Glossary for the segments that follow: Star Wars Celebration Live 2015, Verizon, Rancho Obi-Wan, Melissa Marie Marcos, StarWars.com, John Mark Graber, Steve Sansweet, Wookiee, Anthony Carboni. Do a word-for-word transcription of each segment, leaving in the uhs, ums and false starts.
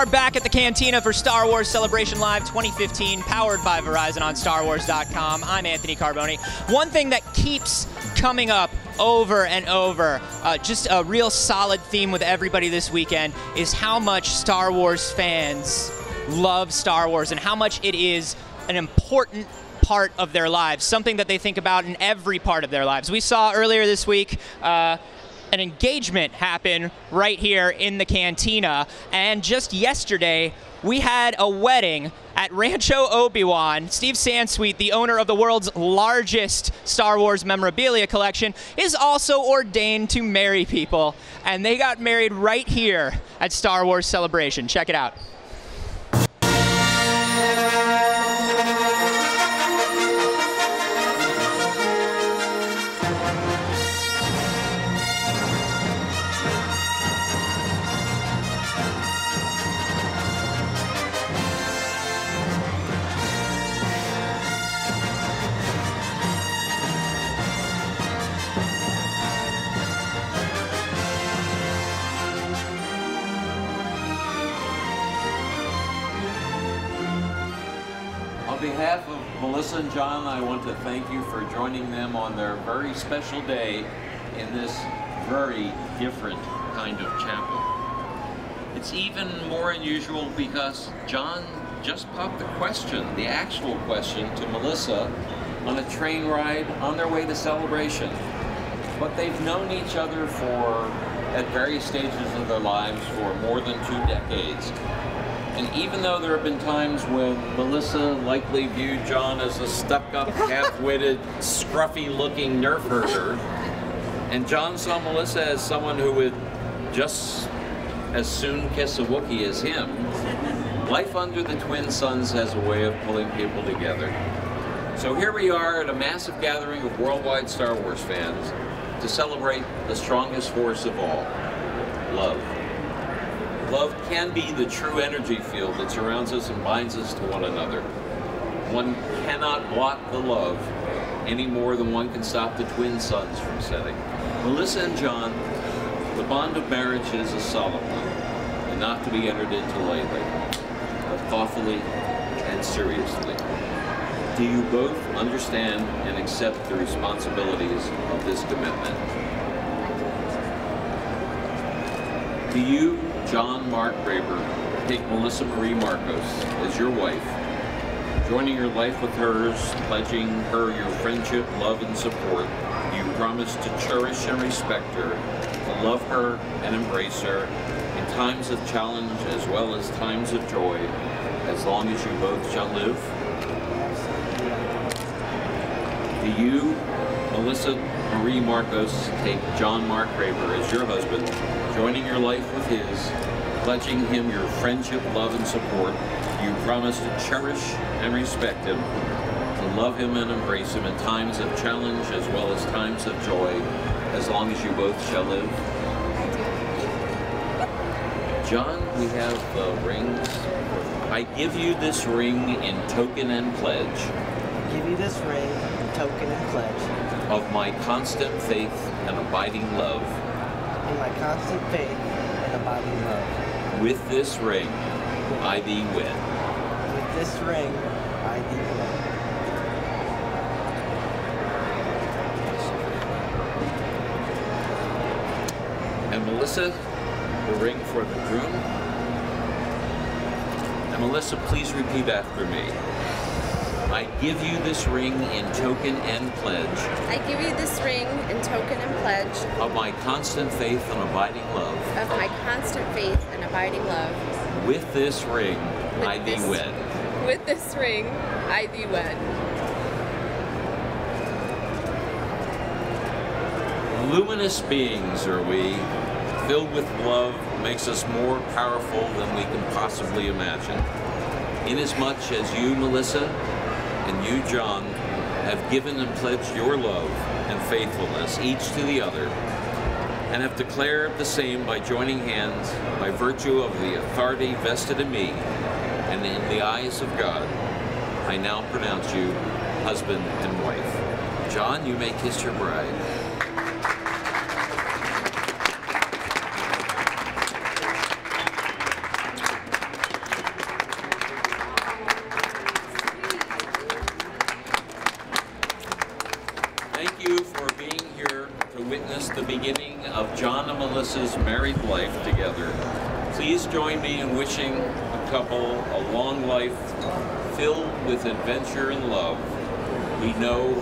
are back at the Cantina for Star Wars Celebration Live twenty fifteen, powered by Verizon on Star Wars dot com. I'm Anthony Carboni. One thing that keeps coming up over and over, uh, just a real solid theme with everybody this weekend, is how much Star Wars fans love Star Wars and how much it is an important part of their lives, something that they think about in every part of their lives. We saw earlier this week uh, an engagement happen right here in the Cantina, and just yesterday we had a wedding at Rancho Obi-Wan. Steve Sansweet, the owner of the world's largest Star Wars memorabilia collection, is also ordained to marry people, and they got married right here at Star Wars Celebration. Check it out. On behalf of Melissa and John, I want to thank you for joining them on their very special day in this very different kind of chapel. It's even more unusual because John just popped the question, the actual question, to Melissa on a train ride on their way to Celebration. But they've known each other for, at various stages of their lives, for more than two decades. And even though there have been times when Melissa likely viewed John as a stuck-up, half-witted, scruffy-looking nerf herder, and John saw Melissa as someone who would just as soon kiss a Wookiee as him, life under the twin suns has a way of pulling people together. So here we are at a massive gathering of worldwide Star Wars fans to celebrate the strongest force of all, love. Love can be the true energy field that surrounds us and binds us to one another. One cannot block the love any more than one can stop the twin suns from setting. Melissa and John, the bond of marriage is a solemn one, and not to be entered into lightly, but thoughtfully and seriously. Do you both understand and accept the responsibilities of this commitment? Do you, John Mark Graber, take Melissa Marie Marcos as your wife, joining your life with hers, pledging her your friendship, love, and support? You promise to cherish and respect her, to love her and embrace her in times of challenge as well as times of joy, as long as you both shall live? Do you, Melissa Marie Marcos, take John Mark Graber as your husband, joining your life with his, pledging him your friendship, love, and support? You promise to cherish and respect him, to love him and embrace him in times of challenge as well as times of joy, as long as you both shall live? John, we have uh, rings. I give you this ring in token and pledge. I give you this ring in token and pledge. Of my constant faith and abiding love. In my constant faith and abiding love. With this ring, I thee wed. With this ring, I thee wed. And Melissa, the ring for the groom. And Melissa, please repeat after me. I give you this ring in token and pledge. I give you this ring in token and pledge. Of my constant faith and abiding love. Of my constant faith and abiding love. With this ring, with I this, thee wed. With this ring, I thee wed. Luminous beings are we, filled with love, makes us more powerful than we can possibly imagine. Inasmuch as you, Melissa, and you, John, have given and pledged your love and faithfulness each to the other, and have declared the same by joining hands by virtue of the authority vested in me and in the eyes of God, I now pronounce you husband and wife. John, you may kiss your bride. witness the beginning of John and Melissa's married life together. Please join me in wishing the couple a long life filled with adventure and love. We know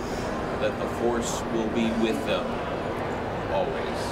that the Force will be with them always.